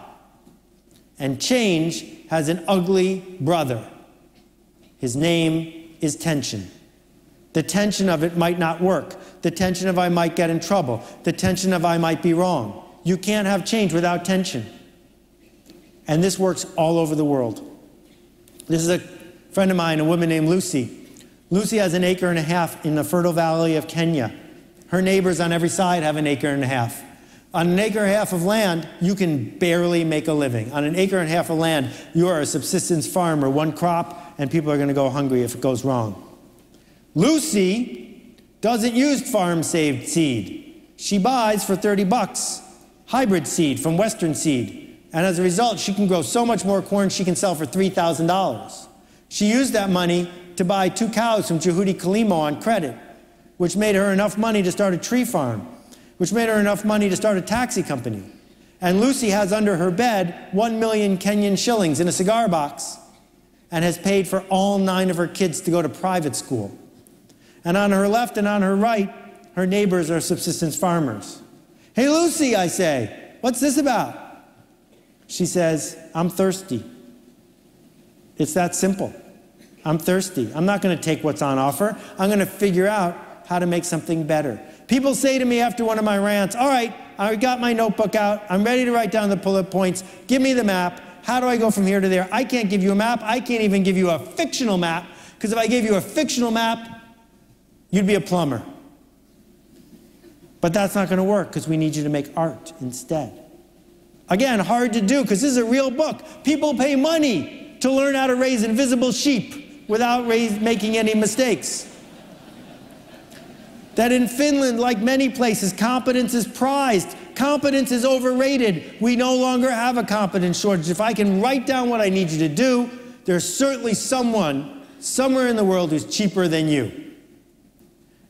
And change has an ugly brother. His name is tension. The tension of it might not work. The tension of I might get in trouble. The tension of I might be wrong. You can't have change without tension. And this works all over the world. This is a friend of mine, a woman named Lucy. Lucy has an acre and a half in the fertile valley of Kenya. Her neighbors on every side have an acre and a half. On an acre and a half of land, you can barely make a living. On an acre and a half of land, you are a subsistence farmer, one crop, and people are going to go hungry if it goes wrong. Lucy doesn't use farm-saved seed. She buys for thirty bucks hybrid seed from Western Seed. And as a result, she can grow so much more corn she can sell for three thousand dollars. She used that money to buy two cows from Jehudi Kalimo on credit, which made her enough money to start a tree farm, which made her enough money to start a taxi company. And Lucy has under her bed one million Kenyan shillings in a cigar box and has paid for all nine of her kids to go to private school. And on her left and on her right, her neighbors are subsistence farmers. Hey, Lucy, I say, what's this about? She says, I'm thirsty. It's that simple. I'm thirsty. I'm not going to take what's on offer. I'm going to figure out how to make something better. People say to me after one of my rants, all right, I got my notebook out. I'm ready to write down the bullet points. Give me the map. How do I go from here to there? I can't give you a map. I can't even give you a fictional map, because if I gave you a fictional map, you'd be a plumber. But that's not going to work, because we need you to make art instead. Again, hard to do, because this is a real book. People pay money to learn how to raise invisible sheep without raise, making any mistakes. That in Finland, like many places, competence is prized. Competence is overrated. We no longer have a competence shortage. If I can write down what I need you to do, there's certainly someone somewhere in the world who's cheaper than you.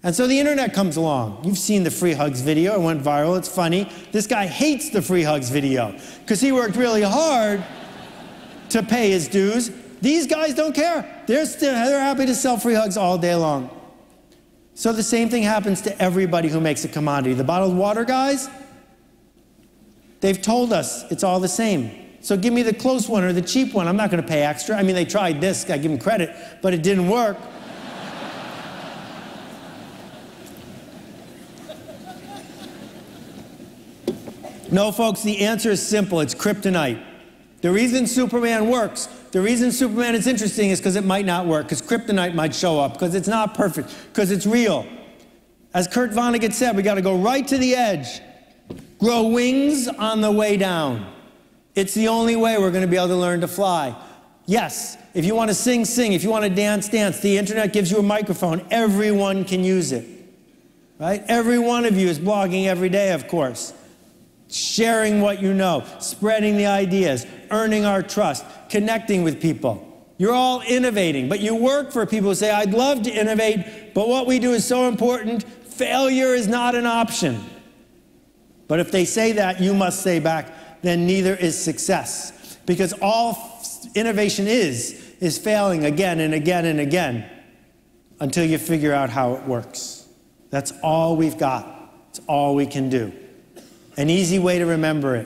And so the internet comes along. You've seen the free hugs video. It went viral. It's funny. This guy hates the free hugs video because he worked really hard to pay his dues. These guys don't care. They're, still, they're happy to sell free hugs all day long. So the same thing happens to everybody who makes a commodity. The bottled water guys, they've told us it's all the same. So give me the close one or the cheap one. I'm not going to pay extra. I mean, they tried this. I give them credit, but it didn't work. No, folks, the answer is simple. It's kryptonite. The reason Superman works, the reason Superman is interesting is because it might not work, because kryptonite might show up, because it's not perfect, because it's real. As Kurt Vonnegut said, we got to go right to the edge. Grow wings on the way down. It's the only way we're going to be able to learn to fly. Yes, if you want to sing, sing. If you want to dance, dance. The internet gives you a microphone. Everyone can use it, right? Every one of you is blogging every day, of course. Sharing what you know, spreading the ideas, earning our trust, connecting with people. You're all innovating, but you work for people who say, I'd love to innovate, but what we do is so important, failure is not an option. But if they say that, you must say back, then neither is success. Because all innovation is, is failing again and again and again until you figure out how it works. That's all we've got. It's all we can do. An easy way to remember it.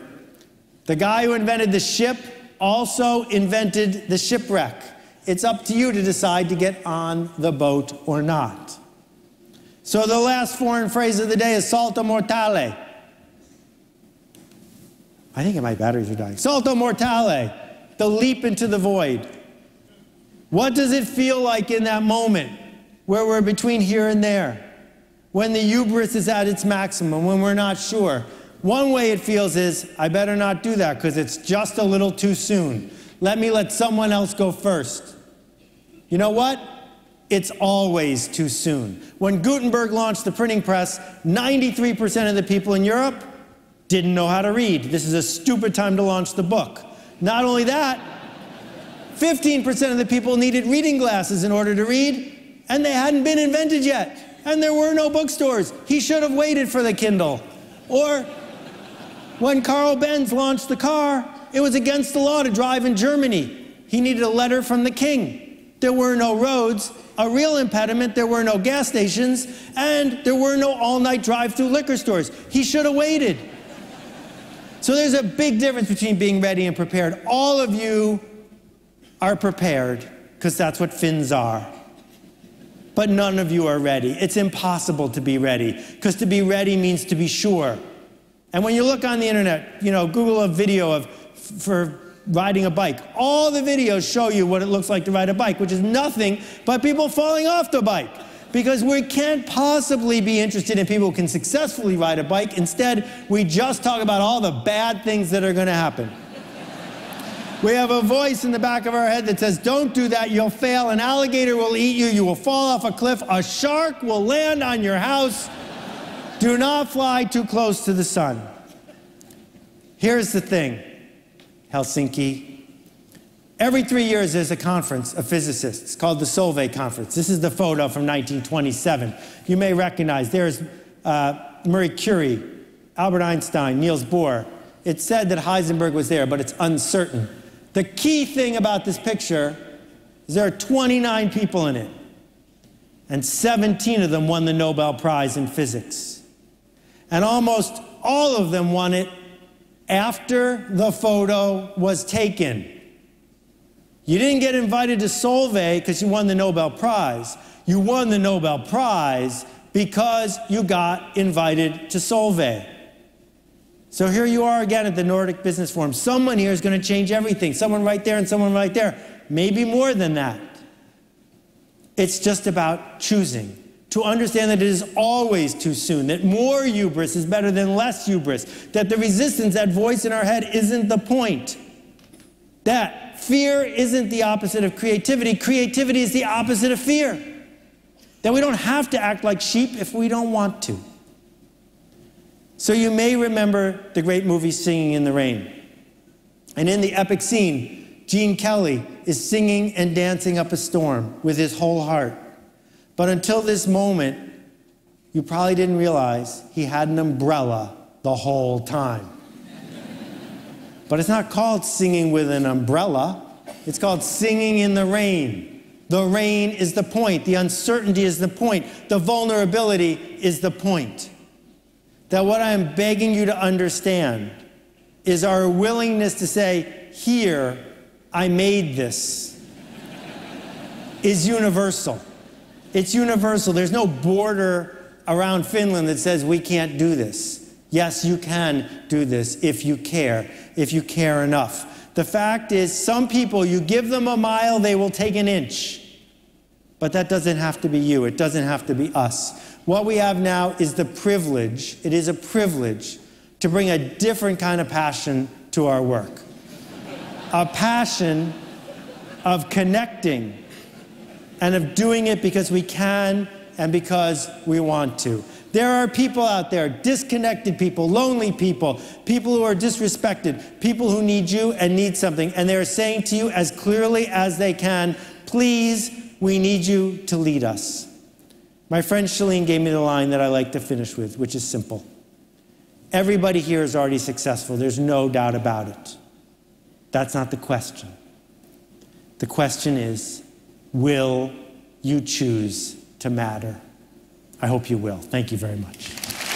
The guy who invented the ship also invented the shipwreck. It's up to you to decide to get on the boat or not. So the last foreign phrase of the day is salto mortale. I think my batteries are dying. Salto mortale, the leap into the void. What does it feel like in that moment where we're between here and there? When the hubris is at its maximum, when we're not sure. One way it feels is, I better not do that because it's just a little too soon. Let me let someone else go first. You know what? It's always too soon. When Gutenberg launched the printing press, ninety-three percent of the people in Europe didn't know how to read. This is a stupid time to launch the book. Not only that, fifteen percent of the people needed reading glasses in order to read, and they hadn't been invented yet. And there were no bookstores. He should have waited for the Kindle. Or when Carl Benz launched the car, it was against the law to drive in Germany. He needed a letter from the king. There were no roads, a real impediment. There were no gas stations, and there were no all-night drive-through liquor stores. He should have waited. So there's a big difference between being ready and prepared. All of you are prepared, because that's what Finns are. But none of you are ready. It's impossible to be ready, because to be ready means to be sure. And when you look on the internet, you know, Google a video of for riding a bike. All the videos show you what it looks like to ride a bike, which is nothing but people falling off the bike. Because we can't possibly be interested in people who can successfully ride a bike. Instead, we just talk about all the bad things that are going to happen. We have a voice in the back of our head that says, don't do that, you'll fail, an alligator will eat you, you will fall off a cliff, a shark will land on your house. Do not fly too close to the sun. Here's the thing, Helsinki. Every three years there's a conference of physicists called the Solvay Conference. This is the photo from nineteen twenty-seven. You may recognize, there's uh, Marie Curie, Albert Einstein, Niels Bohr. It's said that Heisenberg was there, but it's uncertain. The key thing about this picture is there are twenty-nine people in it, and seventeen of them won the Nobel Prize in physics. And almost all of them won it after the photo was taken. You didn't get invited to Solvay because you won the Nobel Prize. You won the Nobel Prize because you got invited to Solvay. So here you are again at the Nordic Business Forum. Someone here is going to change everything. Someone right there and someone right there. Maybe more than that. It's just about choosing. To understand that it is always too soon, that more hubris is better than less hubris, that the resistance, that voice in our head, isn't the point. That fear isn't the opposite of creativity. Creativity is the opposite of fear. That we don't have to act like sheep if we don't want to. So you may remember the great movie Singing in the Rain. And in the epic scene, Gene Kelly is singing and dancing up a storm with his whole heart. But until this moment, you probably didn't realize he had an umbrella the whole time. But it's not called singing with an umbrella. It's called singing in the rain. The rain is the point. The uncertainty is the point. The vulnerability is the point. That what I am begging you to understand is our willingness to say, here, I made this, is universal. It's universal. There's no border around Finland that says we can't do this. Yes, you can do this if you care, if you care enough. The fact is, some people, you give them a mile, they will take an inch. But that doesn't have to be you. It doesn't have to be us. What we have now is the privilege, it is a privilege, to bring a different kind of passion to our work. A passion of connecting and of doing it because we can and because we want to. There are people out there, disconnected people, lonely people, people who are disrespected, people who need you and need something, and they're saying to you as clearly as they can, please, we need you to lead us. My friend Shalene gave me the line that I like to finish with, which is simple. Everybody here is already successful. There's no doubt about it. That's not the question. The question is, will you choose to matter? I hope you will. Thank you very much.